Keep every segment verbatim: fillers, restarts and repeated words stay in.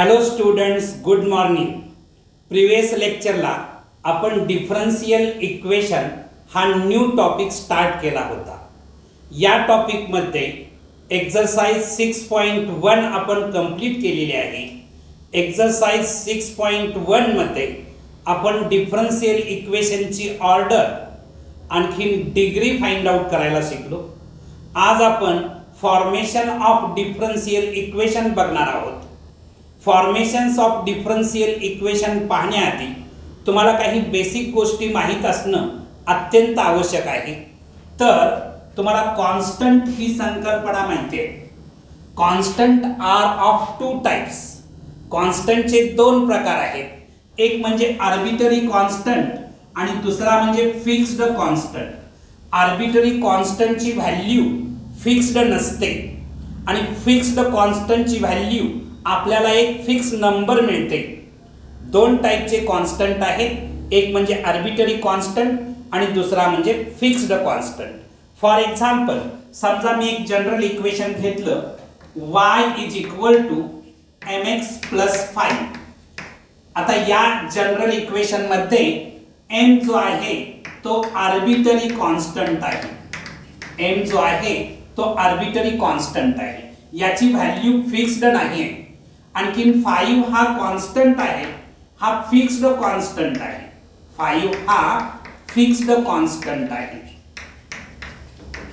Hello students, good morning. Previous लेक्चरला आपण differential equation हा न्यू टॉपिक स्टार्ट केला होता. या टॉपिकमध्ये एक्सरसाइज सिक्स पॉइंट वन आपण कंप्लीट केलेली आहे. एक्सरसाइज सिक्स पॉइंट वनमध्ये आपण डिफरन्शियल इक्वेशनची ऑर्डर आणखी डिग्री फाइंड आउट करायला शिकलो. आज आपण फॉर्मेशन ऑफ डिफरन्शियल इक्वेशन बघणार आहोत. फॉर्मेशन्स ऑफ डिफरन्शियल इक्वेशन पाहण्याआधी तुम्हाला काही बेसिक गोष्टी माहीत असणं अत्यंत आवश्यक आहे. तर तुम्हाला कॉन्स्टंट ही संकल्पना माहिती आहे. Constant are of two types. कॉन्स्टंटचे दोन प्रकार आहेत. एक म्हणजे आर्बिटरी कॉन्स्टंट आणि दुसरा म्हणजे फिक्स्ड कॉन्स्टंट. आर्बिटरी कॉन्स्टंटची व्हॅल्यू फिक्स्ड नसते आणि फिक्स्ड कॉन्स्टंटची व्हॅल्यू आपल्याला एक फिक्स नंबर मिळते. दोन टाइपचे कॉन्स्टंट आहेत. एक म्हणजे आर्बिटरी कॉन्स्टंट आणि दुसरा म्हणजे फिक्स्ड कॉन्स्टंट. फॉर एक्झाम्पल, समजा मी एक जनरल इक्वेशन घेतलं y is equal to m x plus five. आता या जनरल इक्वेशन मध्ये m जो आहे तो आर्बिटरी कॉन्स्टंट आहे. m जो आहे तो आर्बिटरी कॉन्स्टंट आहे. याची व्हॅल्यू फिक्स्ड नाही आहे. आणखीन फाइव हा कॉन्स्टंट आहे, हा फिक्स्ड कॉन्स्टंट आहे. फाइव हा फिक्स्ड कॉन्स्टंट आहे.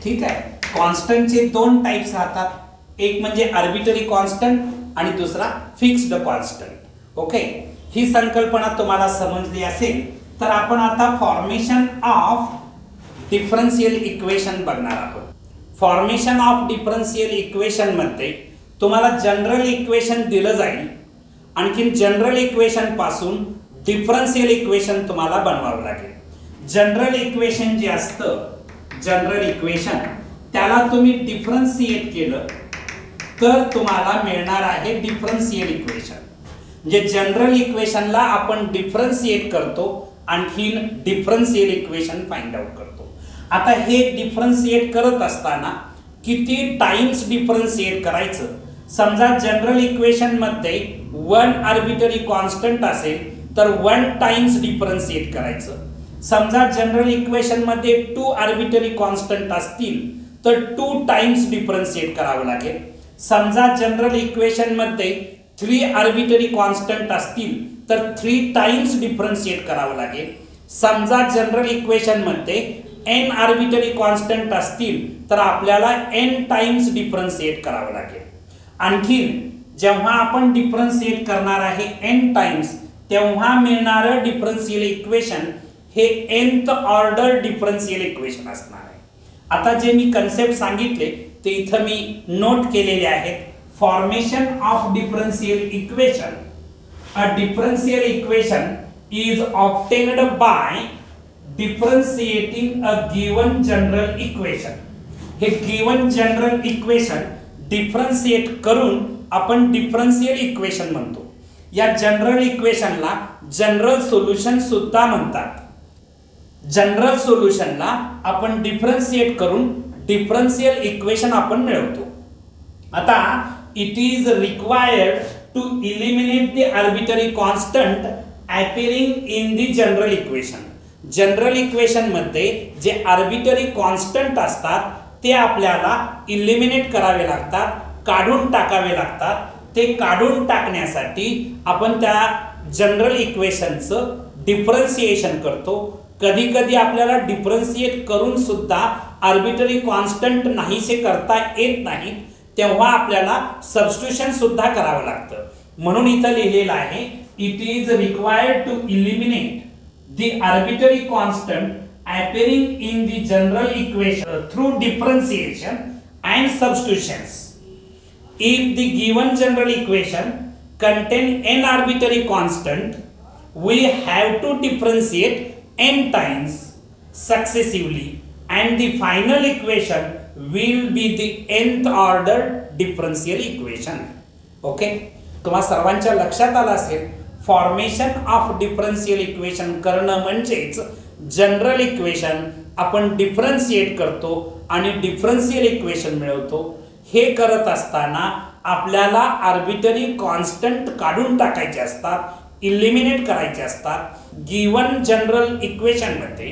ठीक आहे. कॉन्स्टंटचे दोन टाइप्स राहतात. एक म्हणजे आर्बिटरी कॉन्स्टंट आणि दुसरा फिक्स्ड कॉन्स्टंट. ओके, ही संकल्पना तुम्हाला समजली असेल तर आपण आता फॉर्मेशन ऑफ डिफरन्शियल इक्वेशन बघणार आहोत. फॉर्मेशन ऑफ डिफरन्शियल इक्वेशन मध्ये तुम्हाला जनरल इक्वेशन दिलं जाईल. आणखीन जनरल इक्वेशन पासून डिफरन्शियल इक्वेशन तुम्हाला बनवावं लागेल. जनरल इक्वेशन जे असतं, जनरल इक्वेशन, त्याला तुम्ही डिफरन्शिएट केलं तर तुम्हाला मिळणार आहे डिफरन्शियल इक्वेशन. म्हणजे जनरल इक्वेशनला आपण डिफरन्शिएट करतो, आणखीन डिफरन्शियल इक्वेशन फाइंड आउट करतो. आता हे डिफरन्शिएट करत असताना किती टाइम्स डिफरन्शिएट करायचं. समजा जनरल इक्वेशन मध्ये वन आर्बिटरी कॉन्स्टंट असेल तर वन टाइम्स डिफरन्शिएट करायचं. समजा जनरल इक्वेशन मध्ये टू आर्बिटरी कॉन्स्टंट असतील तर टू टाइम्स डिफरन्शिएट करावं लागेल. समजा जनरल इक्वेशन मध्ये थ्री आर्बिटरी कॉन्स्टंट असतील तर थ्री टाइम्स डिफरन्शिएट करावं लागेल. समजा जनरल इक्वेशन मध्ये एन आर्बिटरी कॉन्स्टंट असतील तर आपल्याला एन टाइम्स डिफरन्शिएट करावं लागेल. आणखीन जेव्हा आपण डिफरन्शिएट करणार आहे एन टाइम्स, तेव्हा मिळणारं डिफरन्शियल इक्वेशन हे एनथ ऑर्डर डिफरन्शियल इक्वेशन असणार आहे. आता जे मी कन्सेप्ट सांगितले ते इथं मी नोट केलेले आहेत. Formation of differential equation. A differential equation is obtained by differentiating a given general equation. हे गिवन जनरल इक्वेशन डिफरन्शिएट करून आपण डिफरन्शियल इक्वेशन म्हणतो. या जनरल इक्वेशनला जनरल सोल्युशन सुद्धा म्हणतात. जनरल सोल्युशनला आपण डिफरन्शिएट करून डिफरन्शियल इक्वेशन आपण मिळवतो. आता it is required to eliminate the arbitrary constant appearing in the general equation. General equation मध्ये जे आर्बिटरी कॉन्स्टंट असतात ते आपल्याला इलिमिनेट करावे लागतात, काढून टाकावे लागतात. ते काढून टाकण्यासाठी आपण त्या जनरल इक्वेशनचं डिफरन्शिएशन करतो. कधी कधी आपल्याला डिफरन्शिएट करून सुद्धा आर्बिटरी कॉन्स्टंट नाहीसे करता येत नाही, तेव्हा आपल्याला सबस्टिट्यूशन सुद्धा करावं लागतं. म्हणून इथं लिहिलेलं आहे it is required to eliminate the arbitrary constant appearing in the general equation through differentiation and substitutions. If the given general equation contain n arbitrary constant, we have to differentiate n times successively and the final equation will be the nth order differential equation. Okay, तुम्हा सर्वांच्या लक्षात आलं असेल formation of differential equation करणं म्हणजेच general equation आपण differentiate करतो आणि डिफरन्शियल इक्वेशन मिळवतो. हे करत असताना आपल्याला आर्बिटरी कॉन्स्टंट काढून टाकायचे असतात, इलिमिनेट करायचे असतात। गिवन जनरल इक्वेशन मध्ये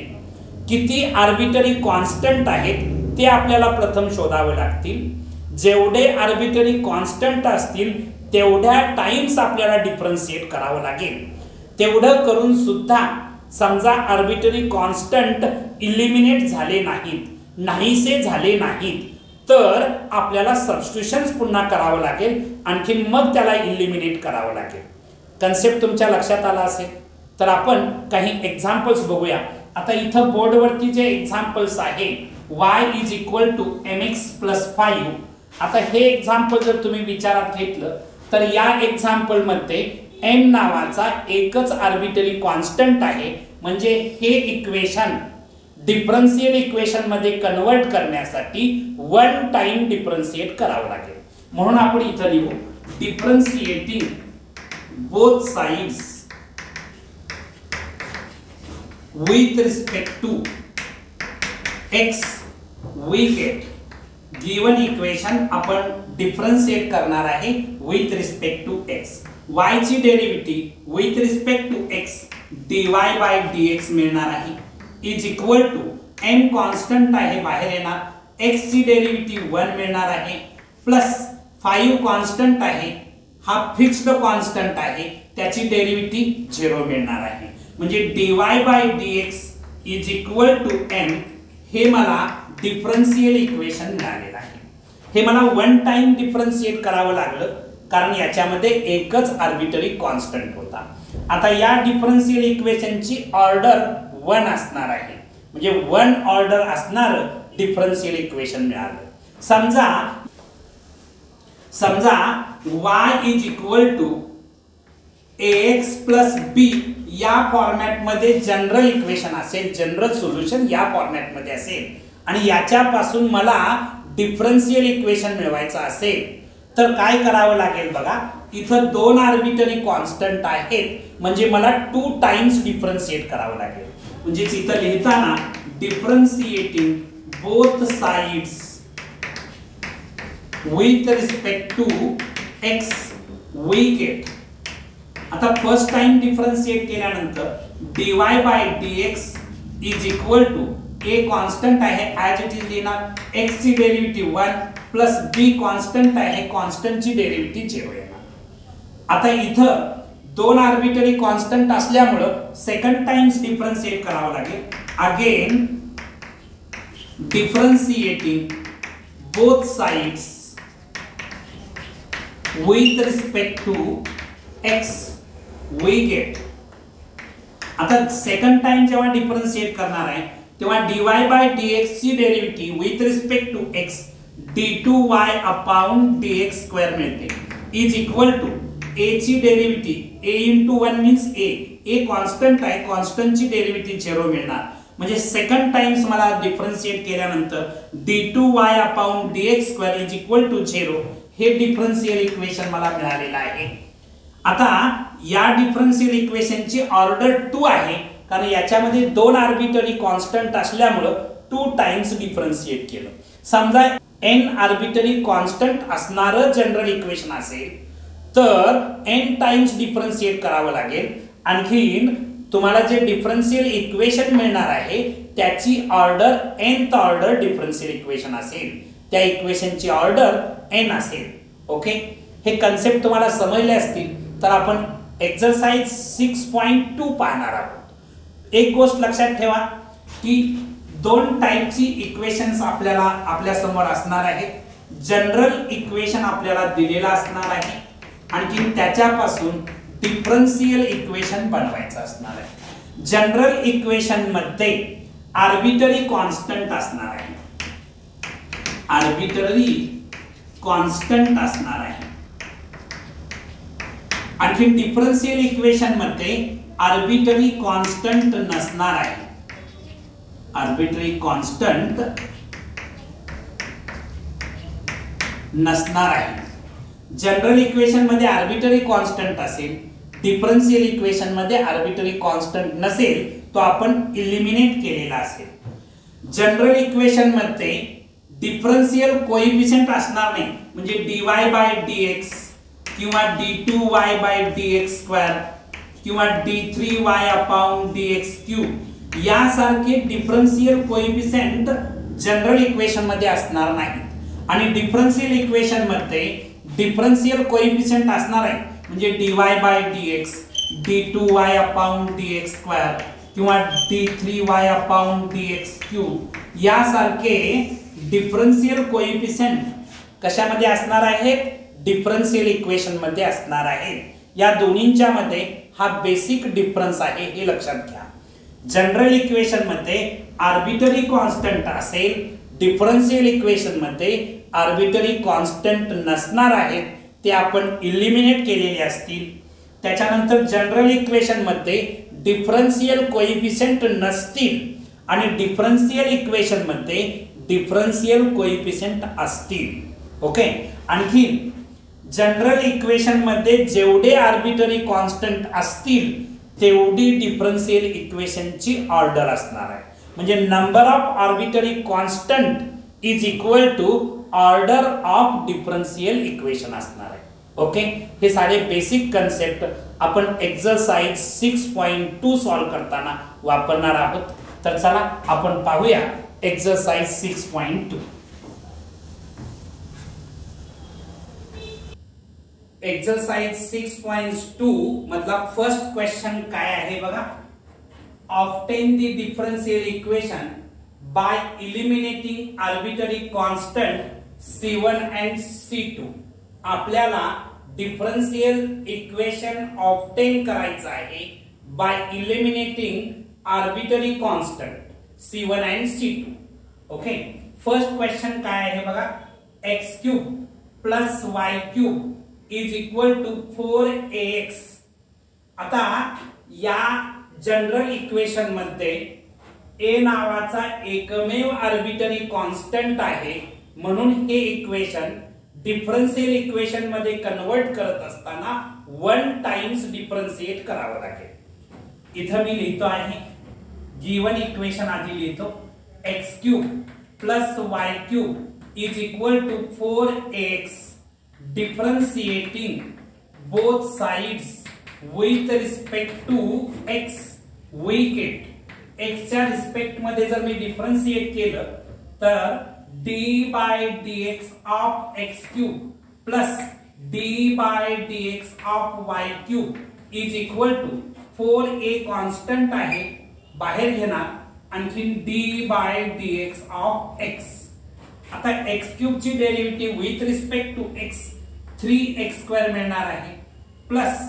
किती आर्बिटरी कॉन्स्टंट आहेत ते आपल्याला प्रथम शोधावे लागतील। जेवढे आर्बिटरी कॉन्स्टंट असतील तेवढ्या टाइम्स आपल्याला डिफरेंशिएट करावं लागेल। तेवढं करून सुद्धा समजा आर्बिटरी कॉन्स्टंट इलिमिनेट झाले नाहीत, नाहीसे झाले नाहीत, तर आपल्याला सबस्टिट्यूशन्स पुन्हा करावं लागेल, आणखीन मग त्याला इलिमिनेट करावं लागेल। कन्सेप्ट तुमच्या लक्षात आला असेल तर आपण काही एक्झाम्पल्स बघूया। आता इथं बोर्डवरती जे एक्झाम्पल्स आहे y is equal to m x plus five, आता हे एक्झाम्पल जर तुम्ही विचारात घेतलं तर या एक्झाम्पलमध्ये एम नावाचा एकच आर्बिटरी कॉन्स्टंट आहे, म्हणजे हे इक्वेशन डिफरन्शियल इक्वेशन मध्ये कन्वर्ट करण्यासाठी वन टाइम डिफरन्शिएट करावं लागेल। म्हणून आपण इथं लिहू differentiating both sides with respect to x we get. Given equation आपण डिफरन्शिएट करणार आहे with respect to x. Y ची derivative with respect to x d Y by d x मिळणार आहे is equal to m constant आहे बाहेर येणार, x ची डेरिव्हेटिव्ह वन मिळणार आहे, प्लस फाईव्ह कॉन्स्टंट आहे, हा फिक्स्ड कॉन्स्टंट आहे, त्याची डेरिव्हेटिव्ह झिरो मिळणार आहे। म्हणजे dy by dx is equal to m, हे मला डिफरन्शियल इक्वेशन मिळालेलं आहे। हे मला वन टाइम डिफरन्शिएट करावं लागलं कारण याच्यामध्ये एकच आर्बिटरी कॉन्स्टंट होता। आता या डिफरन्शियल इक्वेशनची ऑर्डर वन असणार आहे, म्हणजे वन ऑर्डर असणार डिफरन्शियल इक्वेशन मिळालं। समजा समजा y is equal to ax plus b या फॉर्मॅटमध्ये जनरल इक्वेशन असेल, जनरल सोल्युशन या फॉर्मॅटमध्ये असेल आणि याच्यापासून मला डिफरन्शियल इक्वेशन मिळवायचं असेल तर काय करावं लागेल बघा। इथं दोन आर्बिटरी कॉन्स्टंट आहेत म्हणजे मला टू टाइम्स डिफरन्शिएट करावं लागेल। म्हणजे इथं लिहिताना differentiating both sides with respect to x we get. आता फर्स्ट टाइम डिफरन्शिएट केल्यानंतर dy by dx is equal to a constant आहे ॲज इट इज लिहिणार, x ची derivative one plus b constant आहे, कॉन्स्टंट ची डेरिव्हेटिव्ह झिरो येणार। आता इथं दोन आर्बिटरी कॉन्स्टंट असल्यामुळे सेकंड टाइम्स डिफरन्शिएट करावं लागेल। Again differentiating both sides with respect to x we get. आता सेकंड टाइम जेव्हा डिफरन्शिएट करणार आहे तेव्हा dy बाय dx ची derivative with respect to x d to y upon dx square मिळते इज इक्वल टू a ची derivative a into one means a, a constant आहे, constant ची डेरिव्हेटिव्ह झिरो मिळणार। म्हणजे सेकंड टाइम्स मला differentiate केल्यानंतर d to y upon dx square is equal to zero हे differential equation मला मिळालेलं आहे। आता या डिफरन्शियल इक्वेशनची ऑर्डर टू आहे कारण याच्यामध्ये दोन आर्बिटरी कॉन्स्टंट असल्यामुळं टू टाइम्स डिफरन्शिएट केलं। समजा n आर्बिटरी कॉन्स्टंट असणारं जनरल इक्वेशन असेल तर n टाइम्स डिफरन्शिएट करावं लागेल, आणखीन तुम्हाला जे डिफरन्शियल इक्वेशन मिळणार आहे त्याची order nth order differential equation असेल, त्या इक्वेशनची ऑर्डर n असेल। ओके, हे कन्सेप्ट तुम्हाला समजले असतील तर आपण एक्सरसाइज सिक्स पॉईंट टू पाहणार आहोत। एक गोष्ट लक्षात ठेवा की दोन टाइपची इक्वेशन्स आपल्याला आपल्यासमोर असणार आहेत। जनरल इक्वेशन आपल्याला दिलेलं असणार आहे, आणखी त्याच्यापासून डिफरन्शियल इक्वेशन बनवायचं असणार आहे। जनरल इक्वेशन मध्ये आर्बिटरी कॉन्स्टंट असणार आहे, आर्बिटरी कॉन्स्टंट असणार आहे, आणखी डिफरन्शियल इक्वेशन मध्ये आर्बिटरी कॉन्स्टंट नसणार आहे, आर्बिटरी कॉन्स्टंट नसणार आहे। जनरल इक्वेशन मध्ये आर्बिटरी कॉन्स्टंट असेल, डिफरन्शियल इक्वेशन मध्ये आर्बिटरी कॉन्स्टंट नसेल, तो आपण इलिमिनेट केलेला असेल। जनरल इक्वेशन मध्ये d डिफरन्शियल कोएफिशियंट असणार नाही म्हणजे dy by dx किंवा d to y by dx square किंवा d three y upon d x cube यासारखे डिफरन्शियल कोएफिशियंट जनरल इक्वेशन मध्ये असणार नाहीत आणि डिफरन्शियल इक्वेशन मध्ये डिफरन्शियल कोएफिशियंट असणार आहे म्हणजे dy by dx d to y upon d x square किंवा d three y upon d x cube यासारखे डिफरन्शियल कोएफिशियंट कशामध्ये असणार आहे डिफरन्शियल इक्वेशन मध्ये असणार आहे। या दोन्हींच्या मध्ये हा बेसिक डिफरन्स आहे हे लक्षात घ्या। जनरल इक्वेशन मध्ये आर्बिटरी कॉन्स्टंट असेल, डिफरन्शियल इक्वेशन मध्ये आर्बिटरी कॉन्स्टंट नसणार आहेत, ते आपण एलिमिनेट केलेले असतील। त्याच्यानंतर जनरल इक्वेशन मध्ये डिफरन्शियल कोएफिशियंट नसतील आणि डिफरन्शियल इक्वेशन मध्ये डिफरन्शियल कोएफिशियंट असतील। ओके, आणखी जनरल इक्वेशन मध्ये जेवढे आर्बिटरी कॉन्स्टंट असतील तेवढी डिफरन्शियल इक्वेशनची ऑर्डर असणार आहे म्हणजे number of arbitrary constant is equal to order of differential equation असणार आहे। ओके, हे सारे बेसिक कन्सेप्ट आपण exercise six point two solve करताना वापरणार आहोत। तर चला आपण पाहूया exercise six point two. Exercise six point two मधला फर्स्ट क्वेश्चन काय आहे बघा, obtain the differential equation by eliminating arbitrary constant C one and C two. आपल्याला डिफरन्शियल इक्वेशन ऑब्टेन करायचं आहे by eliminating arbitrary constant C one and C two. Okay, first question काय आहे बघा, x cube plus Y cube is equal to four a x. आता या general equation मध्ये ए नावाचा एकमेव आर्बिटरी कॉन्स्टंट आहे म्हणून हे इक्वेशन डिफरन्शियल इक्वेशन मध्ये कन्वर्ट करत असताना वन टाइम्स डिफरन्शिएट करावं लागेल। इथं मी लिहितो आहे, गिवन इक्वेशन आधी लिहितो, x cube plus Y cube is equal to four a x differentiating both sides with respect to x, we get x च्या रिस्पेक्ट मध्ये जर मी डिफरन्शिएट केलं तर d by dx of x cube plus d by dx of y cube is equal to four a constant आहे बाहेर घेणार आणखी d by dx of x। आता x क्यूब ची derivative with respect to x three x square मिळणार आहे plus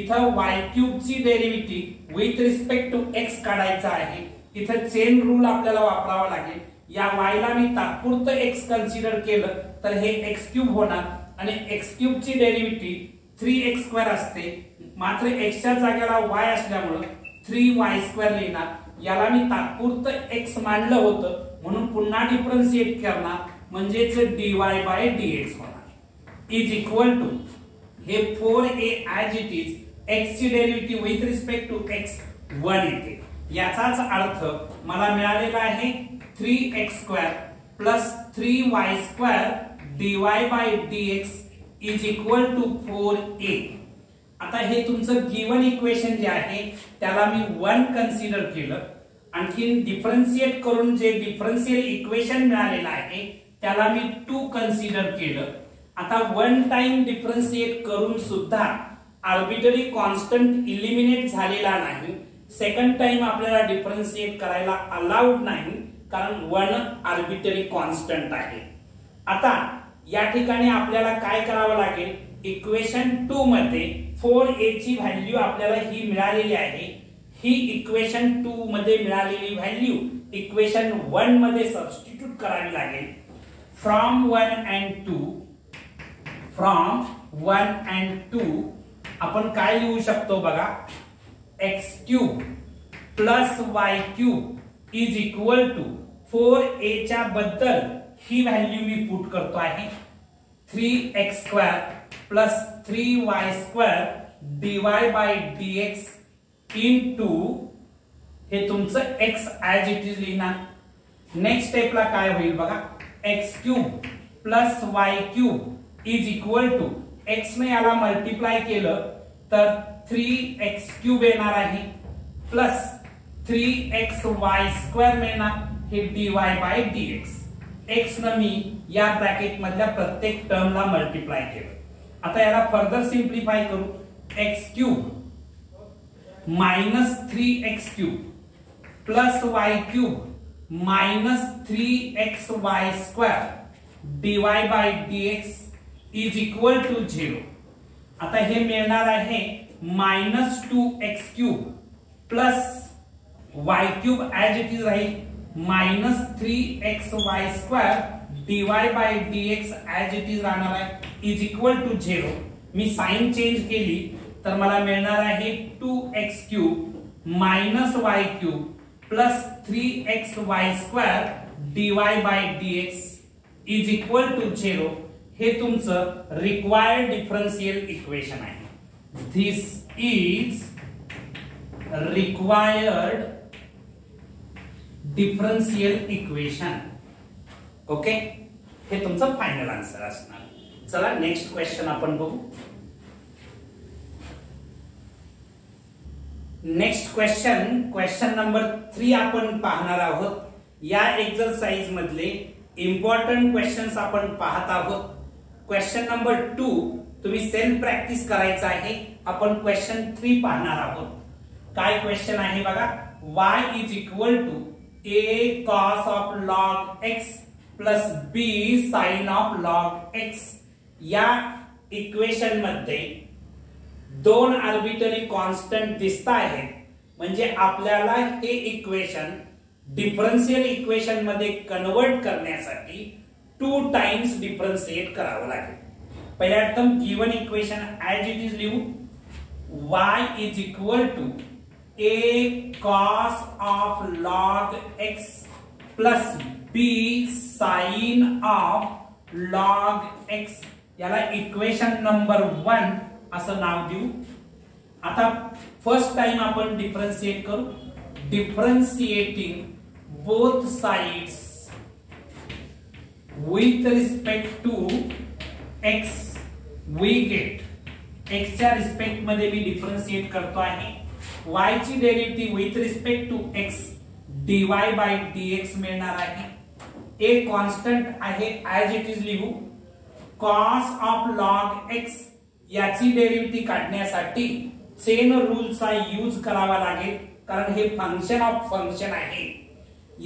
इथं y cube ची derivative with respect to x काढायचा आहे। इथं चेन रूल आपल्याला वापरावा लागेल। या y ला मी तात्पुरतं x कन्सिडर केलं तर हे x क्यूब होणार आणि x क्यूब ची डेरिव्हेटिव्ह थ्री एक्स स्क्वेअर असते, मात्र x च्या जागेला y असल्यामुळे थ्री वाय स्क्वेअर लिहिणार। याला मी तात्पुरतं x मानलं होतं म्हणून पुन्हा डिफरन्शिएट करणार म्हणजेच dy बाय dx होणार इज इक्वल टू हे four a as it is x ची derivative with respect to x one येते। याचाच अर्थ मला मिळालेला आहे three x square plus three Y square dy by dx is equal to four a. आता हे तुमचं गिवन इक्वेशन जे आहे त्याला मी वन कन्सिडर केलं आणखी डिफरन्शिएट करून जे डिफरन्शियल इक्वेशन मिळालेलं आहे त्याला मी टू कन्सिडर केलं। आता वन टाइम डिफरन्शिएट करून सुद्धा आर्बिटरी कॉन्स्टंट इलिमिनेट झालेला नाही, सेकंड टाइम आपल्याला डिफरन्शिएट करायला अलाउड नाही कारण वन आर्बिटरी कॉन्स्टंट आहे। आता या ठिकाणी आपल्याला काय करावं लागेल, इक्वेशन टू मध्ये फोर ए ची व्हॅल्यू आपल्याला ही मिळालेली आहे, ही इक्वेशन टू मध्ये मिळालेली व्हॅल्यू इक्वेशन वन मध्ये सबस्टिट्यूट करावी लागेल। From one and two from one and two आपण काय लिहू शकतो बघा, x cube plus Y cube is equal to four ए च्या बद्दल ही व्हॅल्यू मी पुट करतो आहे, three x square plus three Y square dy by dx into हे तुमचं x ऍज इट इज लिहिणार। नेक्स्ट स्टेपला काय होईल बघा, x cube plus Y cube is equal to x ने याला मल्टिप्लाय केलं तर थ्री एक्स क्यूब येणार आहे plus three x y square मिळणार हे d Y by d x x न मी या ब्रॅकेट मधल्या प्रत्येक टर्मला मल्टिप्लाय केलं। आता याला फर्दर सिंप्लिफाय करू x cube minus three x cube plus Y cube minus three x y square d Y by d x is equal to zero. आता हे मिळणार आहे minus two x cube plus Y cube as it is राहील minus three x y square d Y by d x as it is राहणार आहे is equal to zero. मी sign change केली तर मला मिळणार आहे to x cube minus y cube plus three x y square d Y by d x is equal to zero. हे तुमचं रिक्वायर्ड डिफरेंशियल इक्वेशन आहे। This is required differential equation. Okay, हे तुमचं फायनल आन्सर असणार। चला next question आपण बघू। Next question question number three आपण पाहणार आहोत। या एक्सरसाइज मधले इम्पॉर्टंट क्वेश्चन्स आपण पाहत आहोत। क्वेश्चन नंबर टू तुम्ही सेल्फ प्रॅक्टिस करायचा आहे। आपण क्वेश्चन थ्री पाहणार आहोत। काय क्वेश्चन आहे बघा, y is equal to a cos of log x plus b sin of log x। या इक्वेशन मध्ये दोन आर्बिटरी कॉन्स्टंट दिसत आहेत, म्हणजे आपल्याला हे इक्वेशन डिफरेंशियल इक्वेशन मध्ये कन्वर्ट करण्यासाठी टू टाइम्स डिफरेंशिएट करावं लागेल। पहिल्या term given equation as it is लिहू, y is equal to a cos of log x plus b sin of log x। याला इक्वेशन नंबर वन असं नाव देऊ। आता फर्स्ट टाइम आपण डिफरेंशिएट करू, differentiating both sides with respect to x we get x च्या respect मध्ये मी डिफरेंशिएट करतो आहे। y ची derivative with respect to x dy by dx मिळणार आहे। a कॉन्स्टंट आहे as it is लिहू, cos of log x याची डेरिव्हेटिव्ह काढण्यासाठी चेन रूलचा यूज करावा लागेल, कारण हे फंक्शन ऑफ फंक्शन आहे।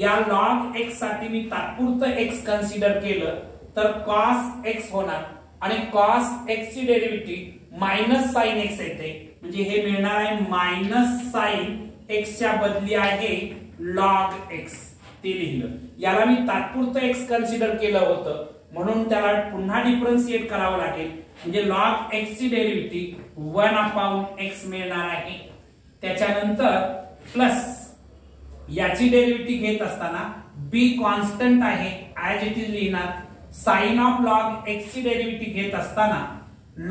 या log x साठी मी तात्पुरतं x कन्सिडर केलं तर cos x होणार आणि cos x ची डेरिव्हेटिव्ह मायनस sin x येते, म्हणजे हे मिळणार आहे मायनस sin x च्या बदली आहे log x। ते लिहिलं, याला मी तात्पुरतं x कन्सिडर केलं होतं म्हणून त्याला पुन्हा डिफरेंशिएट करावं लागेल, म्हणजे log x ची डेरिव्हेटिव्ह वन अपॉन x मिळणार आहे। त्याच्यानंतर प्लस याची डेरिव्हेटिव्ह घेत असताना b कॉन्स्टंट आहे as it is लिहिणार, sin ऑफ log x ची डेरिव्हेटिव्ह घेत असताना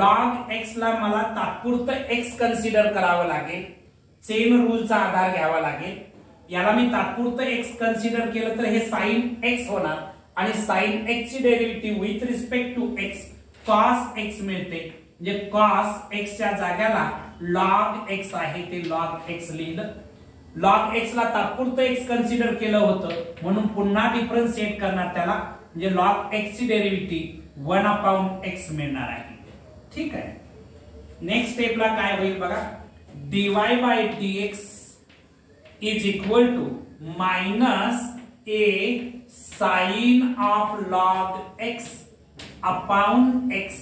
log x ला मला तात्पुरतं x कन्सिडर करावं लागेल, चेन रूलचा आधार घ्यावा लागेल। याला मी तात्पुरतं x कन्सिडर केलं तर हे sin x होणार आणि sin x ची derivative with respect to x cos x मिळते, म्हणजे cos x च्या जागेला log x आहे ते log x लिहिलं। log x ला तात्पुरतं x कन्सिडर केलं होतं म्हणून पुन्हा डिफरेंशिएट करणार त्याला, म्हणजे log x ची डेरिव्हेटिव्ह वन अपॉन x मिळणार आहे। ठीक आहे, नेक्स्ट स्टेपला काय होईल बघा, dy by dx is equal to minus a sin of log x upon x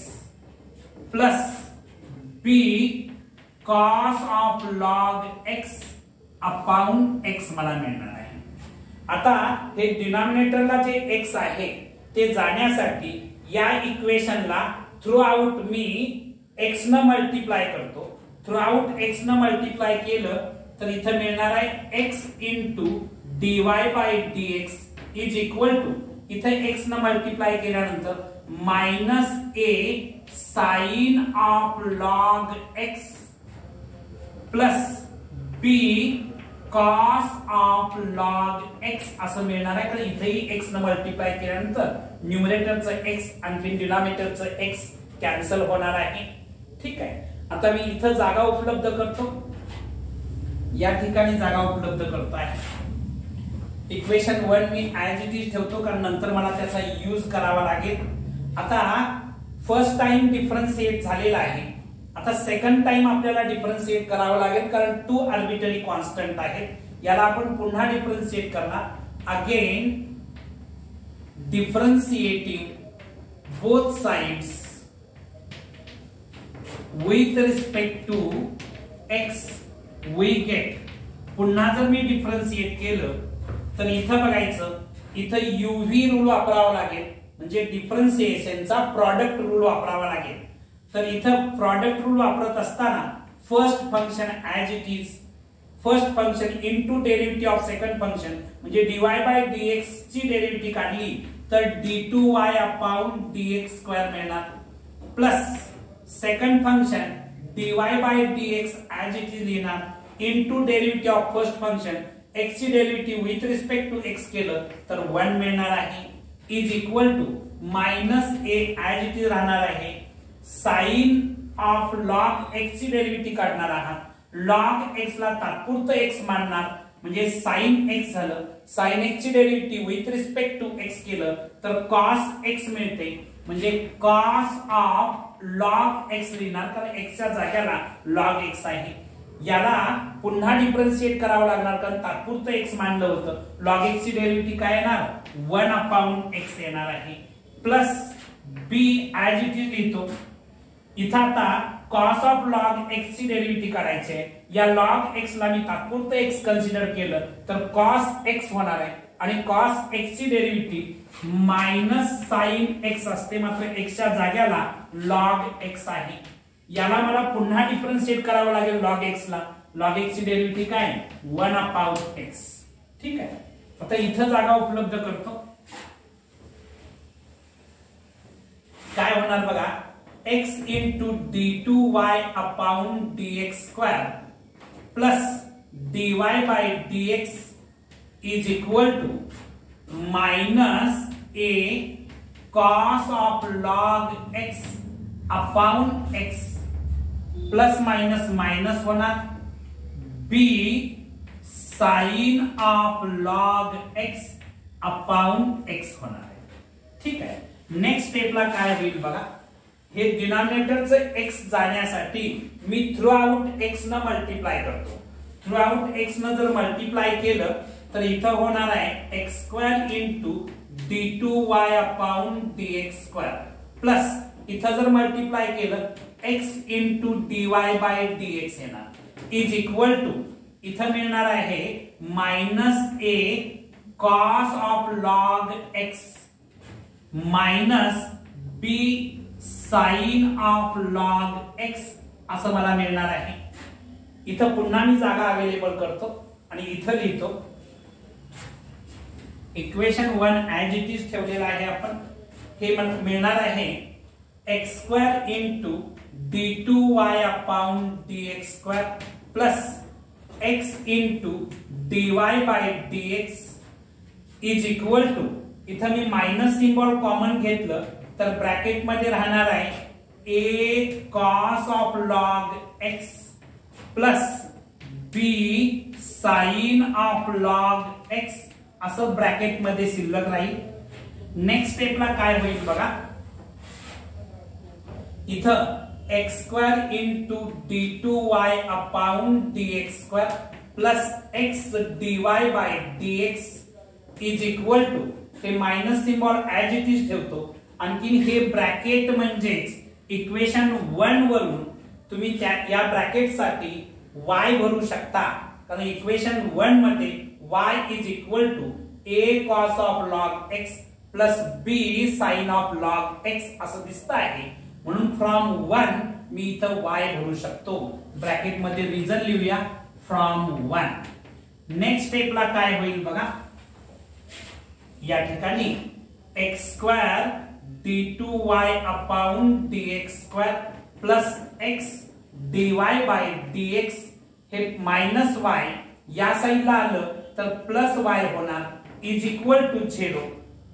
plus b cos of log x upon x मला मिळणार आहे। आता हे डिनॉमिनेटरला जे x आहे ते जाण्यासाठी या इक्वेशनला थ्रू आउट मी x न मल्टिप्लाय करतो। थ्रू आउट x न मल्टिप्लाय केलं तर इथे मिळणार आहे x into dy by dx is equal to, इथे x न मल्टिप्लाय केल्यानंतर minus a sin of log x plus b cos of log x असं मिळणार आहे. तर इथेही एक्स न मल्टिप्लाय केल्यानंतर न्यूमरेटरचं एक्स आणि डिनॉमिनेटरचं एक्स कॅन्सल होणार आहे. ठीक आहे. आता मी इथं जागा उपलब्ध करतो, या ठिकाणी जागा उपलब्ध करतो आहे. इक्वेशन वन मी ॲज इट इज ठेवतो कारण नंतर मला त्याचा यूज करावा लागेल. आता फर्स्ट टाइम डिफरन्शिएट झालेला आहे. आता सेकंड टाइम आपल्याला डिफरन्शिएट करावा लागेल कारण टू आर्बिटरी कॉन्स्टंट आहेत. याला आपण पुन्हा डिफरन्शिएट करणार. Again differentiating both sides with respect to x we get. पुन्हा जर मी डिफरन्शिएट केलं तर इथं बघायचं, इथं यूव्ही रूल वापरावा लागेल म्हणजे डिफरन्शिएशनचा प्रॉडक्ट रूल वापरावा लागेल. तर इथं प्रॉडक्ट रूल वापरत असताना first function as it is, first function into derivative of second function म्हणजे डीवाय बाय डीएक्स ची डेरिव्हेटिव्ह काढली तर d to Y upon dx square मिळणार plus second function dy by dx as it is लेना into derivative of first function x ची derivative with respect to x केलं तर one मिळणार आहे is equal to minus a as it is राहणार आहे. Sine of log x ची derivative काढणार आहात. लॉग x ला तात्पुरतं x मानणार म्हणजे साइन x झालं. साइन x ची derivative with respect to x केलं तर cos x मिळते म्हणजे cos ऑफ लॉग एक्स लिहिणार कारण एक्सच्या जागेला लॉग एक्स आहे. याला पुन्हा डिफरन्शिएट करावं लागणार कारण तात्पुरतं एक्स मानलं होतं. लॉग एक्स ची डेरिव्हेटिव्ह काय येणार, वन अपॉन एक्स येणार आहे plus b as it is लिहितो. इथं आता कॉस ऑफ लॉग एक्स ची डेरिव्हेटिव्ह काढायची आहे. या लॉग एक्स ला मी तात्पुरतं एक्स कन्सिडर केलं तर कॉस एक्स होणार आहे आणि कॉस एक्स ची डेरिव्हेटिव्ह मायनस साइन एक्स असते मात्र एक्सच्या जागेला लॉग एक्स आहे. याला मला पुन्हा डिफरन्शिएट करावं लागेल लॉग एक्स ला. लॉग एक्स ची डेरिव्हेटिव्ह काय, वन अपॉन एक्स. ठीक आहे. आता इथं जागा उपलब्ध करतो. काय होणार बघा, x into d to Y upon D x square plus d Y by d x is equal to minus a cos of log x upon x plus minus minus होणार b sin of log x upon x होणार. ठीक आहे. Next स्टेपला काय होईल बघा, हे डिनॉमिनेटरचं x जाण्यासाठी मी थ्रू आउट x न मल्टिप्लाय करतो. थ्रू आउट x न जर मल्टिप्लाय केलं तर इथं होणार आहे x square into d to Y upon D x square plus इथं जर मल्टिप्लाय केलं x into d Y by d x येणार इज इक्वल टू इथं मिळणार आहे minus a cos of log x minus b sine of log x असं मला मिळणार आहे. इथं पुन्हा मी जागा अवेलेबल करतो आणि इथं लिहितो. Equation one as it is ठेवलेला आहे आपण. हे मिळणार आहे x square into d to Y upon D x square plus x into d Y by d x is equal to इथं मी मायनस सिम्बॉल कॉमन घेतलं तर ब्रॅकेटमध्ये राहणार आहे a cos of log x plus b sine of log x असं bracket मध्ये शिल्लक राहील. नेक्स्ट स्टेपला काय होईल बघा, इथं x square into d to Y upon D x square plus x d Y by d x is equal to ते minus symbol as it is ठेवतो. आणखीन हे ब्रॅकेट म्हणजेच इक्वेशन वन वरून तुम्ही त्या या ब्रॅकेटसाठी वाय भरू शकता कारण इक्वेशन वन मध्ये y is equal to a cos of log x plus b sin of log x असं दिसत आहे. म्हणून फ्रॉम वन मी इथं y भरू शकतो. ब्रॅकेट मध्ये रिजन लिहूया फ्रॉम वन. नेक्स्ट स्टेपला काय होईल बघा, या ठिकाणी x square d to y upon dx square plus x dy by dx हे मायनस y या साइडला आलं तर प्लस वाय होणार इज इक्वल टू झिरो.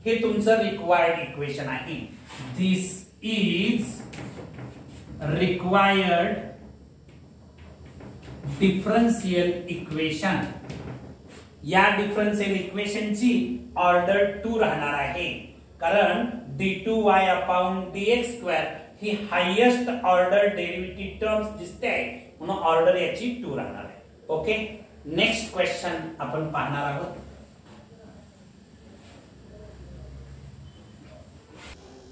हे तुमचं रिक्वायर्ड इक्वेशन आहे. This is required differential equation. या डिफरन्शियल इक्वेशनची ऑर्डर टू राहणार आहे कारण d to Y upon D x square ही हायेस्ट ऑर्डर डेरिव्हेटिव्ह टर्म्स दिसते आहे म्हणून ऑर्डर याची टू राहणार आहे. ओके, नेक्स्ट क्वेश्चन आपण पाहणार आहोत.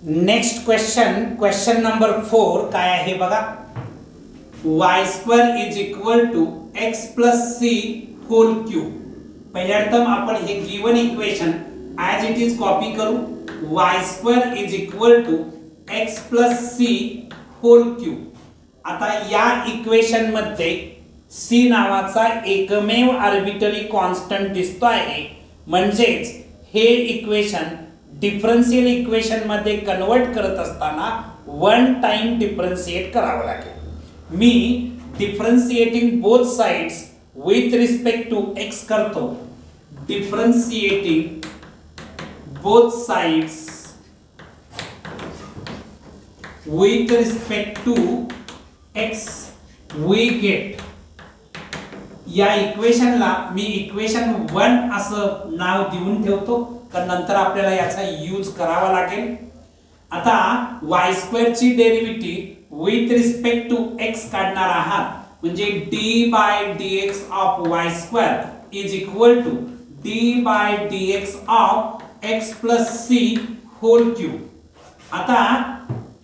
Next question question number four काय आहे बघा. Y square is equal to x plus c whole cube. पहिल्यांदा आपण हे given equation as it is copy करू. Y square is equal to x plus c whole cube. आता या equation मध्ये सी नावाचा एकमेव आर्बिटरी कॉन्स्टंट दिसतो आहे म्हणजेच हे इक्वेशन डिफरन्शियल इक्वेशन मध्ये कन्वर्ट करत असताना वन टाइम डिफरन्शिएट करावं लागेल. मी differentiating both sides with respect to x करतो. Differentiating both sides with respect to x we get. या इक्वेशनला मी इक्वेशन वन असं नाव देऊन ठेवतो तर नंतर आपल्याला याचा यूज करावा लागेल. आता वाय स्क्वेअर ची derivative with respect to x काढणार आहात म्हणजे d by d x of y square is equal to d by d x of x plus c whole cube. आता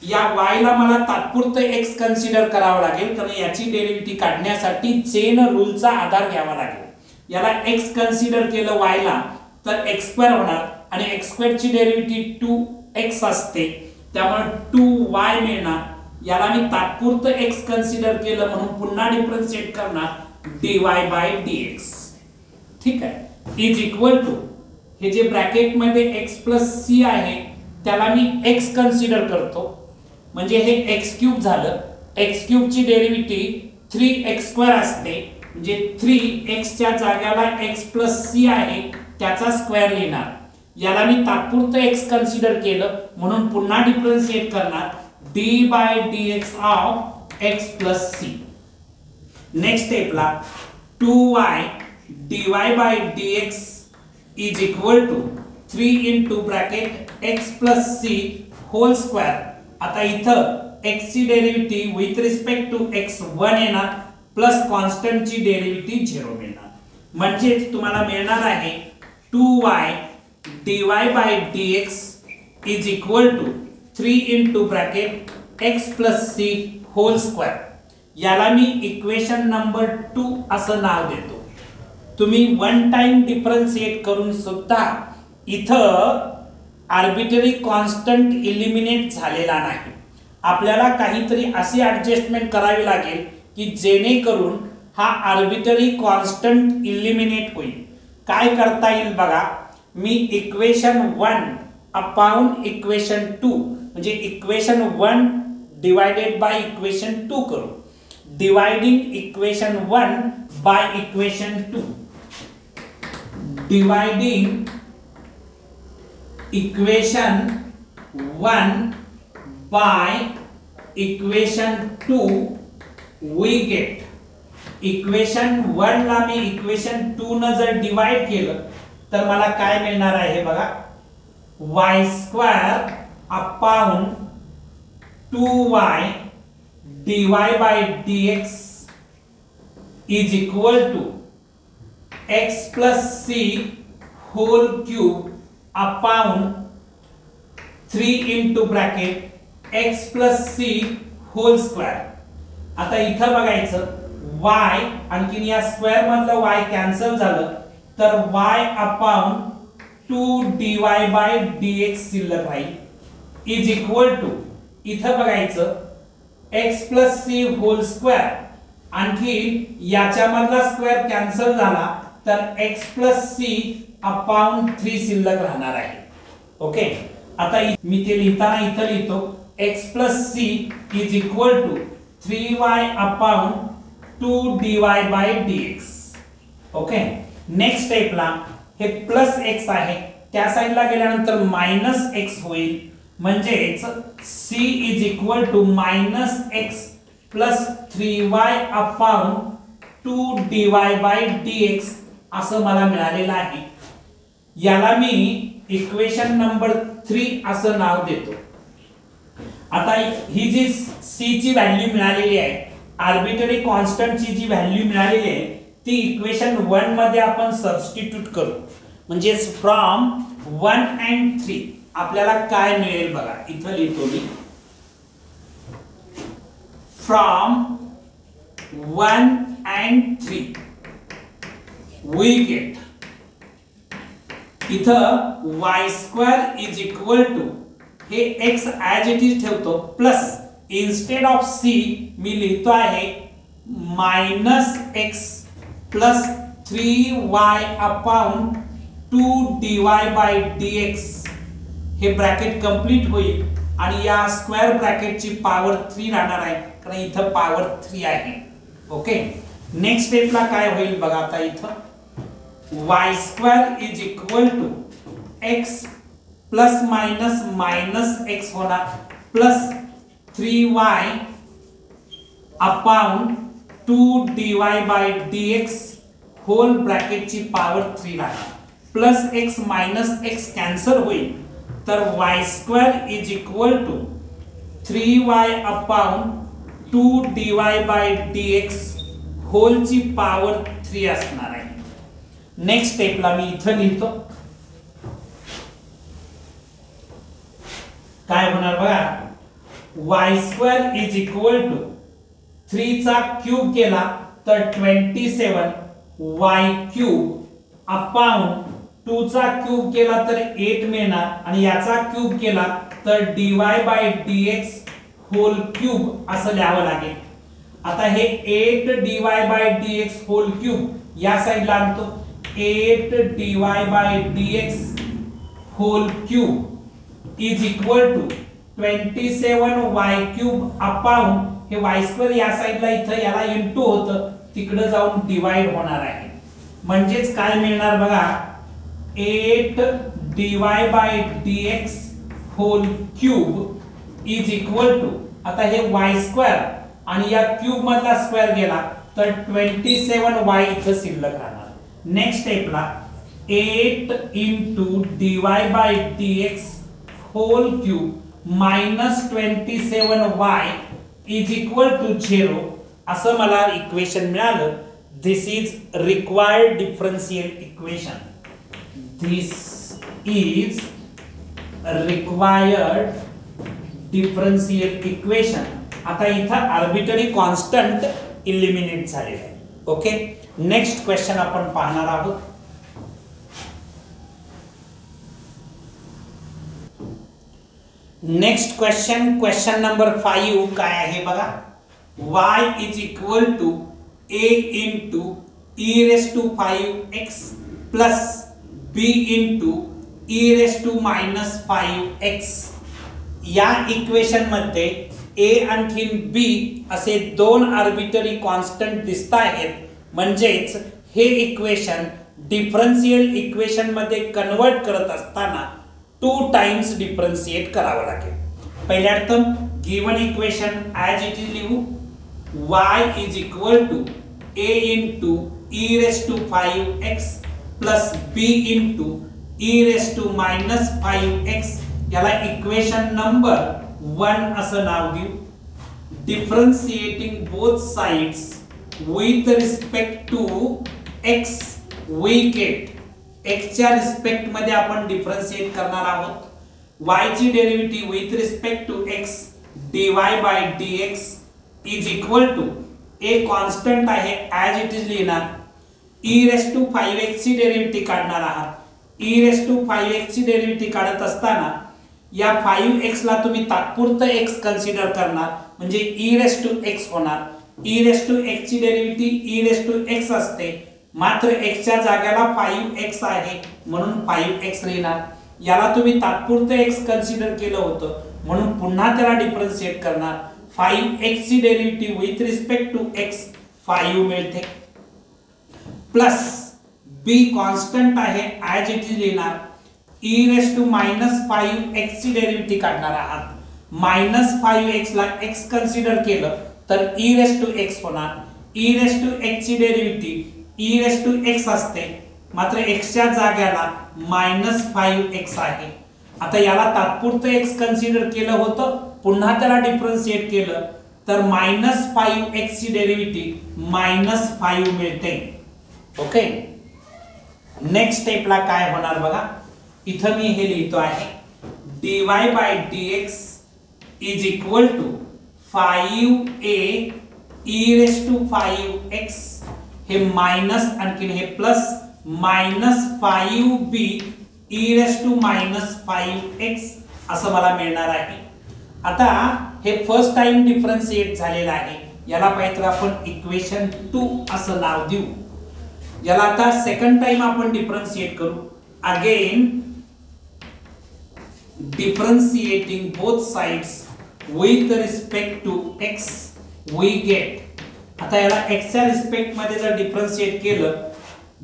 या y ला मला तात्पुरतं x कन्सिडर करावं लागेल कारण याची डेरिव्हेटिव्ह काढण्यासाठी चेन रूलचा आधार घ्यावा लागेल. याला x कन्सिडर केलं y ला तर x स्क्वेअर होणार आणि x स्क्वेअर ची डेरिव्हेटिव्ह टू एक्स असते त्यामुळे टू वाय मिळणार. याला मी तात्पुरतं x कन्सिडर केलं म्हणून पुन्हा डिफरन्शिएट करणार dy by dx. ठीक आहे, इज इक्वल टू हे जे ब्रॅकेट मध्ये x प्लस c आहे त्याला मी x कन्सिडर करतो म्हणजे हे एक्स क्यूब झालं. एक्स क्यूबची डेरिव्हेटिव्ह थ्री एक्स स्क्वेअर असते म्हणजे थ्री एक्सच्या जागेला एक्स प्लस सी आहे त्याचा स्क्वेअर लिहिणार. याला मी तात्पुरतं एक्स कन्सिडर केलं म्हणून पुन्हा डिफरन्शिएट करणार d by d x of x plus c. Next स्टेपला two y d Y by d x is equal to three into bracket x plus c whole square. आता इथं एक्स ची derivative with respect to x one येणार plus constant ची derivative zero मिळणार म्हणजे तुम्हाला मिळणार आहे two y d Y by d x is equal to three into bracket x plus c whole square. याला मी इक्वेशन नंबर टू असं नाव देतो. तुम्ही वन टाइम डिफरन्शिएट करून सुद्धा इथं आर्बिटरी कॉन्स्टंट इलिमिनेट झालेला नाही. आपल्याला काहीतरी अशी ॲडजस्टमेंट करावी लागेल की जेणेकरून हा आर्बिटरी कॉन्स्टंट इलिमिनेट होईल. काय करता येईल बघा. मी equation one upon equation two म्हणजे equation one divided by equation two करू. Dividing equation one by equation two. Dividing equation one by equation two we get. Equation one ला मी इक्वेशन टू न जर डिवाइड केलं तर मला काय मिळणार आहे बघा. Y square upon two y d Y by d x is equal to x plus c whole cube upon three into bracket x plus c whole square. आता इथं बघायचं वाय आणखीन या स्क्वेअर मधलं वाय कॅन्सल झालं तर y upon two d Y by d x शिल्लक राहील इज इक्वल टू इथं बघायचं x plus c whole square. आणखीन याच्यामधला स्क्वेअर कॅन्सल झाला तर x plus c upon three शिल्लक राहणार आहे. ओके, आता मी ते लिहिताना इथं लिहितो x plus c is equal to three y upon two d Y by d x. Okay. Next स्टेपला हे प्लस एक्स आहे त्या साइडला गेल्यानंतर मायनस एक्स होईल, म्हणजेच c is equal to minus x plus three y upon two d Y by d x असं मला मिळालेलं आहे. याला मी इक्वेशन नंबर थ्री असं नाव देतो. आता ही जी c ची व्हॅल्यू मिळालेली आहे, आर्बिटरी कॉन्स्टंट ची जी व्हॅल्यू मिळालेली आहे ती इक्वेशन वन मध्ये आपण सबस्टिट्यूट करू. म्हणजे फ्रॉम वन अँड थ्री आपल्याला काय मिळेल बघा, इथं लिहितो मी from one and three we get इथं y square is equal to हे एक्स ॲज इट इज ठेवतो प्लस इन्स्टेड ऑफ सी मी लिहितो आहे minus x plus three y upon two d Y by d x हे bracket complete होईल आणि या स्क्वेअर ब्रॅकेटची पॉवर थ्री राहणार आहे कारण इथं पॉवर थ्री आहे. ओके, नेक्स्ट स्टेपला काय होईल बघा, आता इथं y square is equal to x plus minus minus x होणार plus three y upon two d Y by d x whole ब्रॅकेटची पॉवर थ्री आहे plus x minus x cancel होईल तर y square is equal to three y upon two d Y by d x होलची power three असणार आहे. Next स्टेपला मी इथं लिहितो काय होणार बघा, y square is equal to थ्रीचा क्यूब केला तर twenty seven y cube upon टूचा क्यूब केला तर एट मिळणार आणि याचा क्यूब केला तर d Y by d x whole cube असं लिहावं लागेल. आता हे eight d Y by d x whole cube या साईडला आणतो, eight d Y by d x whole cube is equal to twenty seven y cube upon हे वाय square या साईडला इथं याला इंटू होतं तिकडे जाऊन डिवाइड होणार आहे. म्हणजेच काय मिळणार बघा, eight d Y by d x whole cube is equal to आता हे वाय स्क्वेअर आणि या क्यूब मधला स्क्वेअर गेला तर ट्वेंटी सेवन वाय इथं शिल्लक राहणार. नेक्स्ट स्टेपला eight into d Y by d x whole cube minus twenty seven y is equal to zero असं मला इक्वेशन मिळालं. This is required differential equation. This is required differential equation. आता इथं आर्बिटरी कॉन्स्टंट इलिमिनेट झालेला आहे. Okay, next question आपण पाहणार आहोत. Next question question number five काय आहे बघा, y is equal to a into E raise to five x plus b into E raise to minus five x. या equation मध्ये ए आणखी बी असे दोन आर्बिटरी कॉन्स्टंट दिसत आहेत. म्हणजेच हे इक्वेशन डिफरन्शियल इक्वेशन मध्ये कन्वर्ट करत असताना टू टाइम्स डिफरन्शिएट करावं लागेल. पहिल्यार्थम given equation as it is लिहू, y is equal to a into E raise to five x plus b into E raise to minus five x. याला equation number one असं नाव देऊ. Differentiating both sides with respect to x we get एक्सच्या respect मध्ये आपण differentiate करणार आहोत. वायची derivative with respect to x d Y by d x is equal to a constant आहे ॲज इट इज लिहिणार, ई रेस टू फाईव्ह एक्सची derivative काढणार आहात. ई रेस टू फाईव्ह एक्सची डेरिव्हेटिव्ह काढत असताना या फाईव्ह एक्सला तुम्ही तात्पुरतं एक्स कन्सिडर करणार म्हणजे ई रेस टू एक्स होणार. ई रेस टू एक्सची derivative e raise to x असते, मात्र एक्सच्या जागेला फाईव्ह एक्स आहे म्हणून फाईव्ह एक्स लिहिणार. याला तुम्ही तात्पुरतं एक्स कन्सिडर केलं होतं म्हणून पुन्हा त्याला डिफरन्शिएट करणार. फाईव्ह एक्सची derivative with respect to x five मिळते प्लस बी कॉन्स्टंट आहे ॲज इट इज येणार e race to minus five x ची डेरिव्हेटिव्ह काढणार आहात. मायनस फाईव्ह एक्स ला एक्स कन्सिडर केलं तर e रेस टू एक्स होणार. e रेस टू एक्स ची derivative e race to x असते, मात्र एक्सच्या जागेला मायनस फाईव्ह एक्स आहे. आता याला तात्पुरतं एक्स कन्सिडर केलं होतं, पुन्हा त्याला डिफरन्शिएट केलं तर मायनस फाईव्ह एक्स ची डेरिव्हेटिव्ह मायनस फाईव्ह मिळते. ओके, नेक्स्ट स्टेपला काय होणार बघा. इथं मी हे लिहितो आहे dy by dx is equal to five a e race to five x हे मायनस आणखीन हे plus minus five b e race to minus five x असं मला मिळणार आहे. आता हे फर्स्ट टाइम डिफरेंशिएट झालेला आहे, याला पाहिजे आपण इक्वेशन टू असं नाव देऊ. याला आता सेकंड टाइम आपण डिफरेंशिएट करू. Again differentiating both sides with respect to x we get. आता याला एक्सच्या रिस्पेक्ट मध्ये जर डिफरेंशिएट केलं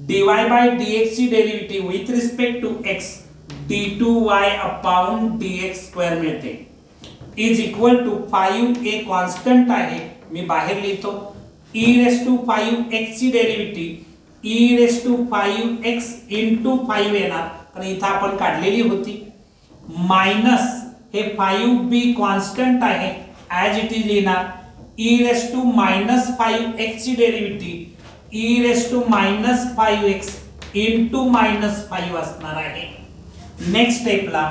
dy बाय dx ची derivative with respect to x d to y upon dx square मिळते. Is equal to five a constant आहे, मी बाहेर लिहितो e race to five x ची derivative e race to five x into five येणार, कारण इथं आपण काढलेली होती. मायनस हे फाईव्ह बी कॉन्स्टंट आहे ॲज इट इज येणार e race to minus five x ची derivative e race to minus five x into minus five असणार आहे. नेक्स्ट स्टेपला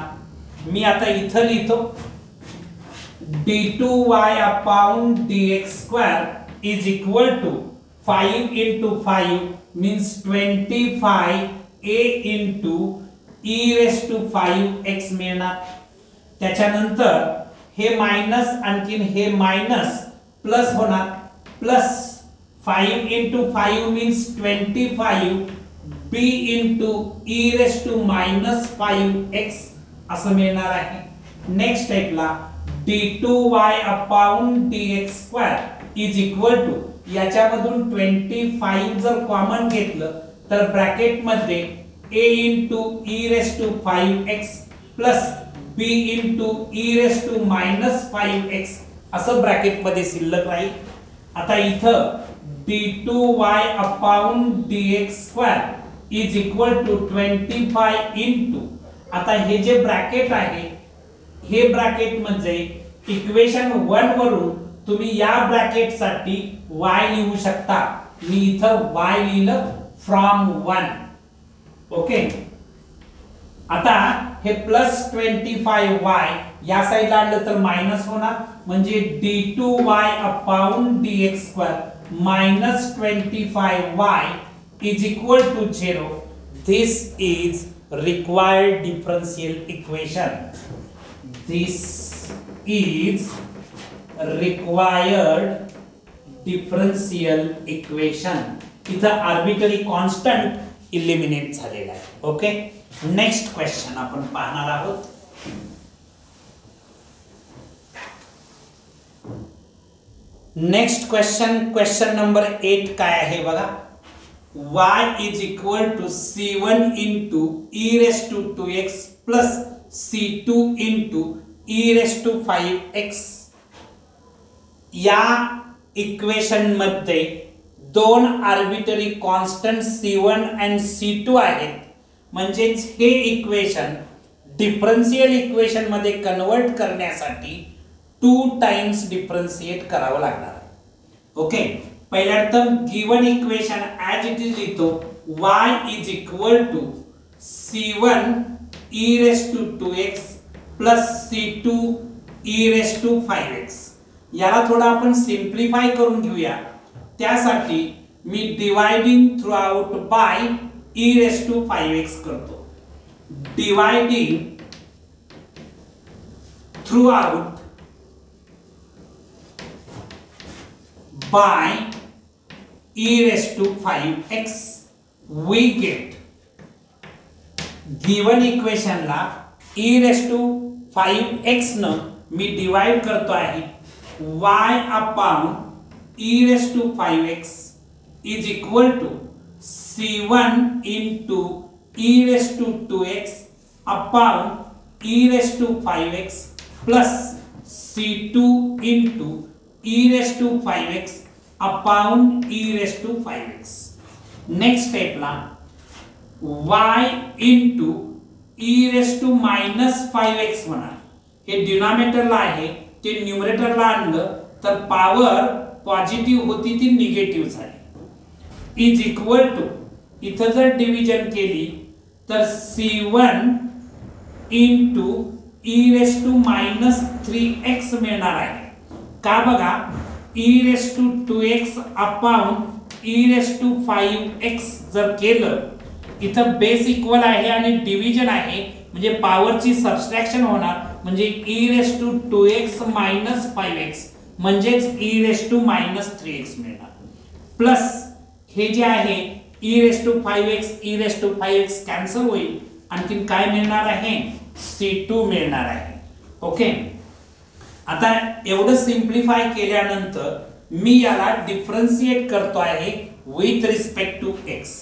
मी आता इथं लिहितो d to y upon dx square is equal to five into five means twenty-five a into e raised to five x मिळणार. त्याच्यानंतर हे मायनस आणखीन हे मायनस प्लस होणार, plus five into five means twenty five b into e raised to minus five x असं मिळणार आहे. Next स्टेपला d to y upon dx square is equal to याच्यामधून ट्वेंटी फाईव्ह जर कॉमन घेतलं तर ब्रॅकेट मध्ये a into e raised to five x plus b into e raised to minus five x असं ब्रॅकेट मध्ये शिल्लक राहील. आता इथं d to y upon dx square is equal to twenty five into, आता हे जे ब्रॅकेट आहे हे ब्रॅकेट म्हणजे इक्वेशन वन वरून तुम्ही या ब्रॅकेट साठी वाय लिहू शकता. मी इथं वाय लिहिलं फ्रॉम वन. ओके, आता हे प्लस ट्वेंटी फाईव्ह वाय या साईडला आणलं तर मायनस होणार, म्हणजे D to Y upon D x square minus twenty five Y is equal to zero. This is required differential equation. This is required differential equation. इथं arbitrary constant eliminate झालेला आहे. Okay, next question आपण पाहणार आहोत. Next question question number eight काय आहे बघा. y is equal to C one into E raise to two x plus C two into e raised to five x. या equation मध्ये दोन arbitrary constant C one and C two आहेत, म्हणजे हे equation differential equation मध्ये convert करण्यासाठी two times differentiate करावं लागणार. ओके, पहिल्यांदा given equation as it is लिहितो y is equal to C one e raised to two x plus C two e raised to five x. याला थोडा आपण simplify करून घेऊया. त्यासाठी मी dividing throughout by e raised to five x करतो. Dividing throughout by e raised to five x we get given इक्वेशनला e race to five x न मी डिवाइड करतो आहे y upon e race to five x is equal to c one into e raised to two x upon e raised to five x plus c two into e raised to five x upon e raised to five x. Next step la y into e raised to minus five x बना ये denominator ला है ते numerator ला आणलं तर power positive होती ती negative झाली is equal to इथं जर डिवीजन केली तर c one into e raised to minus three x मिळणार आहे का बघा e raised to two x upon e raised to five x जर केलं इथं बेस इक्वल आहे आणि डिवीजन आहे म्हणजे पावरची सबट्रॅक्शन होणार म्हणजे e raised to two x minus five x म्हणजे e raised to minus three x मिळणार प्लस हे जे आहे e raised to five x e raised to five x cancel होईल आणखीन काय मिळणार आहे c two मिळणार आहे ओके। आता एवढं सिंपलीफाय केल्यानंतर मी याला डिफरेंशिएट करतो आहे with respect to x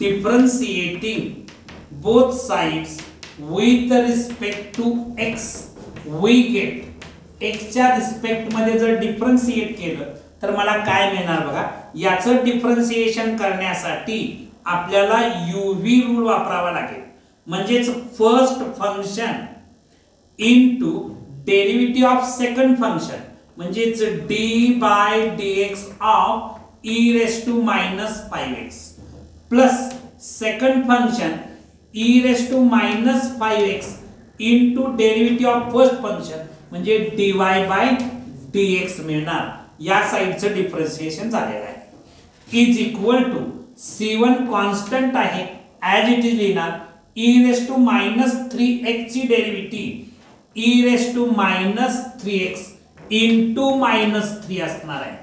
differentiating both sides with respect to x we get x च्या रिस्पेक्ट मध्ये जर डिफरेंशिएट केलं तर मला काय मिळणार बघा याचं डिफरेंशिएशन करण्यासाठी आपल्याला uv रूल वापरावा लागेल म्हणजे first function into derivative of second function म्हणजे d by dx of e raised to minus five x plus second function e raised to minus five x into derivative of first function म्हणजे dy by dx मिळणार या साइडचं differentiation झालेलं आहे is equal to c one constant आहे as it is लिहिणार e raised to minus three x ची derivative e raised to minus three x into minus three असणार आहे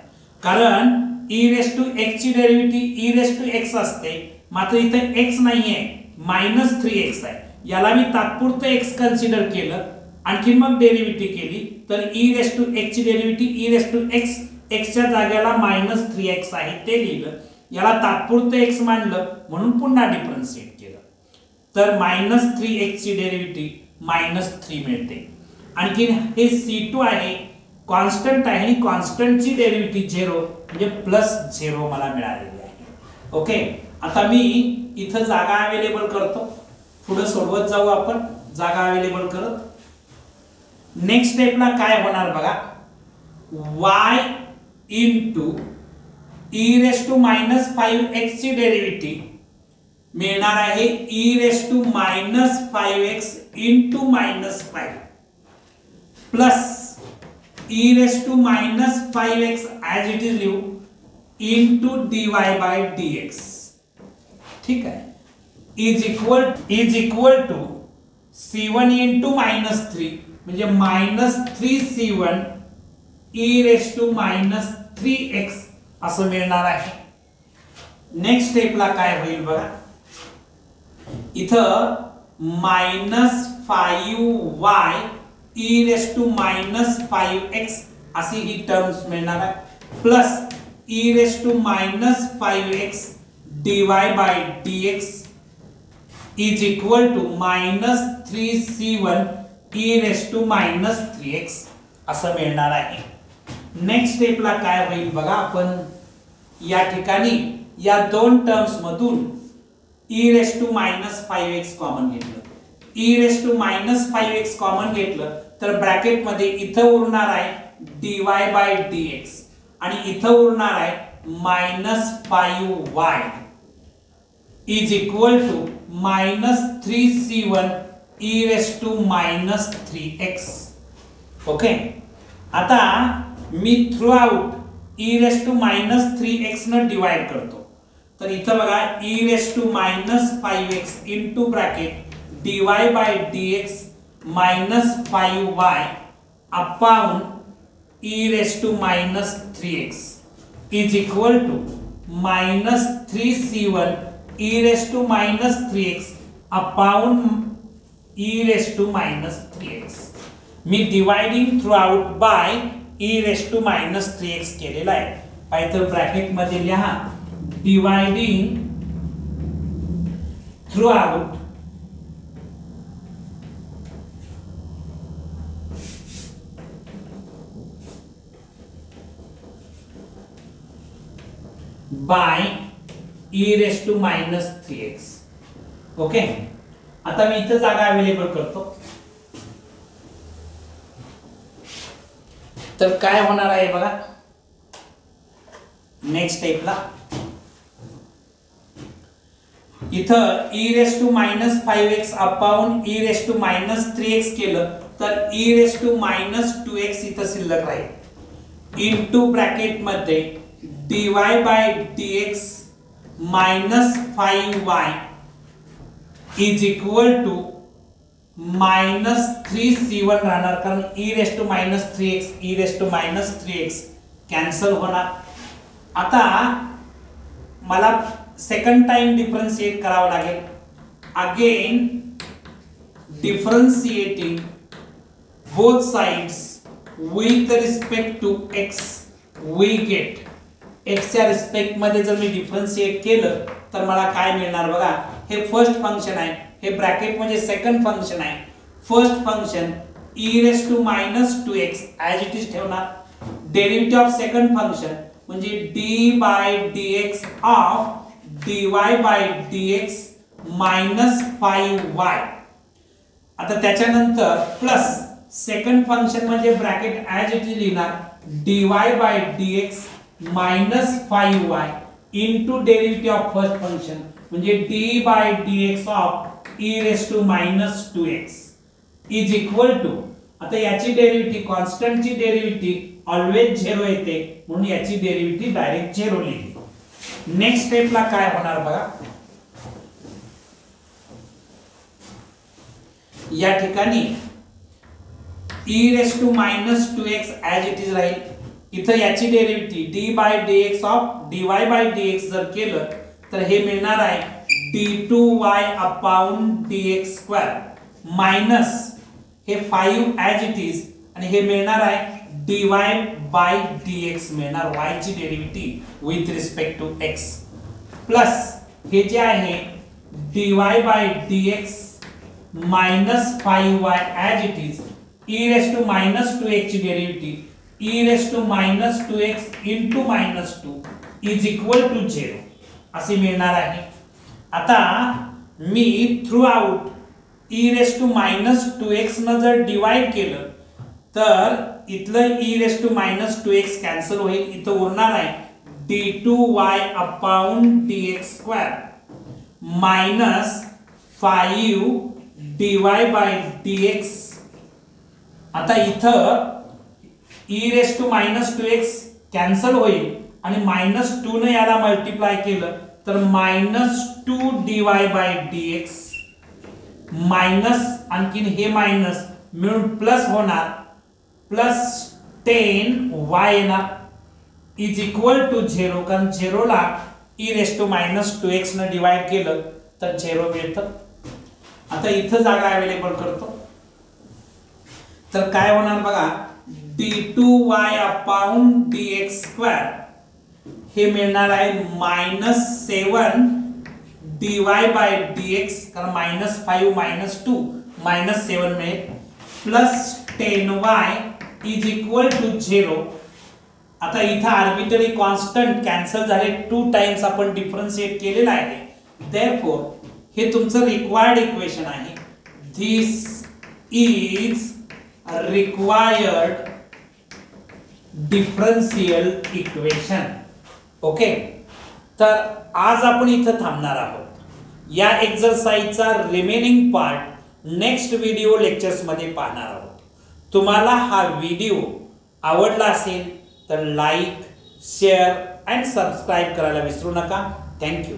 कारण e raised to x ची derivative e raised to x असते मात्र इथे x नाहीये माइनस थ्री एक्स है याला मी तात्पुरते एक्स कन्सिडर केलं आणखीन मग डेरिव्हेटिव्ह केली तर e raised to x ची derivative e raised to x x च्या जागेला माइनस थ्री एक्स आहे ते लिहिलं याला तात्पुरते एक्स मानलं म्हणून पुन्हा डिफरेंशिएट केलं तर माइनस थ्री एक्स ची डेरिव्हेटिव्ह माइनस थ्री मिळते आणखीन हे c two आहे कॉन्स्टंट आहे आणि कॉन्स्टंट ची डेरिव्हेटिव्ह झिरो म्हणजे प्लस झिरो मला मिळालेली आहे ओके। आता मी इथं जागा अवेलेबल करतो पुढे सोडवत जाऊ आपण जागा अवेलेबल करत नेक्स्ट स्टेपला काय होणार बघा y into e raised to minus five x ची डेरिव्हेटिव्ह मिळणार आहे e raised to minus five x into minus five plus e raised to minus five x as it is लिहू into dy by dx ठीक है is equal is equal to C one into minus three minus three c one e raise to minus three x असं मिळणार आहे। Next स्टेपला काय होईल बघा इथं minus five y e raise to minus five x अशी ही टर्म्स मिळणार आहे plus e raise to minus five x dy by dx is equal to minus three c one e raised to minus three x असं मिळणार आहे। Next स्टेपला काय होईल बघा आपण या ठिकाणी या दोन टर्म्स मधून e raised to minus five x common घेतलं e raised to minus five x common घेतलं तर ब्रॅकेट मध्ये इथं उरणार आहे dy by dx आणि इथं उरणार आहे minus five y is equal to minus three c one e raised to minus three x okay. आता मी throughout e raised to minus three x न डिवाइड करतो तर इथं बघा e raised to minus five x into bracket dy by dx minus five y upon e raised to minus three x is equal to minus three c one e raised to minus three x upon e raised to minus three x me dividing throughout by e raised to minus three x केलेला आहे Python bracket मध्ये लिहा dividing throughout by e raised to minus three x. Okay, आता मी इथे जागा available करतो. तर काय होणार आहे बघा, नेक्स्ट स्टेपला इथं e raised to minus five x upon e raised to minus three x केलं तर e raised to minus two x इथं शिल्लक राहील. इनटू ब्रॅकेट मध्ये dy by dx minus five y is equal to minus three c one रहना, कारण e raised to minus three x e raised to minus three x cancel होना. आता मला second time differentiate करावा लागेल. Again differentiating both sides with respect to x we get x च्या respect मध्ये जर मी डिफरेंशिएट केलं तर मला काय मिळणार बघा. हे फर्स्ट फंक्शन आहे, हे ब्रॅकेट म्हणजे सेकंड फंक्शन आहे. First function e raised to minus two x as it is ठेवणार. डेरिव्हेटिव्ह ऑफ सेकंड फंक्शन म्हणजे d by dx of dy by dx minus five y. आता त्याच्यानंतर प्लस सेकंड फंक्शन म्हणजे bracket as it is लिहिणार dy by dx minus five y into derivative of first function म्हणजे d by dx of e raised to minus two x is equal to. आता याची derivative constant ची derivative always zero येते म्हणून याची derivative direct zero लिहिली. Next स्टेपला काय होणार बघा, या ठिकाणी e raised to minus two x as it is राहील. इथं याची derivative D by dx of D Y by dx जर केलं तर हे मिळणार आहे D to Y upon dx square minus हे फाइव ॲज इट इज आणि हे मिळणार आहे डी वाय बाय डीएक्स मिळणार, वायची derivative with respect to x. Plus हे जे आहे D Y by dx minus five Y as it is E raise to minus two एक्सची derivative e raised to minus two x into minus two is equal to zero असे मिळणार आहे. आता मी throughout e raised to minus two x न जर divide केलं तर इथलं e raised to minus two x cancel होईल. इथं उरणार आहे D to y upon dx square minus five dy by dx. आता इथं e raised to minus two x cancel होईल आणि मायनस टू ने याला मल्टिप्लाय केलं तर minus two d Y by dx minus आणखीन हे मायनस मिळून प्लस होणार प्लस टेन वाय येणार इज इक्वल टू झिरो, कारण झिरोला e raised to minus two x न डिवाइड केलं तर झिरो मिळतं. आता इथं जागा अवेलेबल करतो तर काय होणार बघा, d to y upon dx square हे मिळणार आहे minus seven d Y by d x, कारण minus five minus two minus seven मिळेल plus ten y is equal to zero. आता इथं आर्बिटरी कॉन्स्टंट कॅन्सल झाले, टू टाइम्स आपण डिफरन्शिएट केलेला आहे. देअरफॉर हे तुमचं रिक्वायर्ड इक्वेशन आहे. This is required differential equation. Okay, तर आज आपण इथं थांबणार आहोत. या एक्सरसाइजचा रिमेनिंग पार्ट नेक्स्ट व्हिडिओ लेक्चर्समध्ये पाहणार आहोत. तुम्हाला हा व्हिडिओ आवडला असेल तर लाईक शेअर अँड सबस्क्राईब करायला विसरू नका. थँक्यू.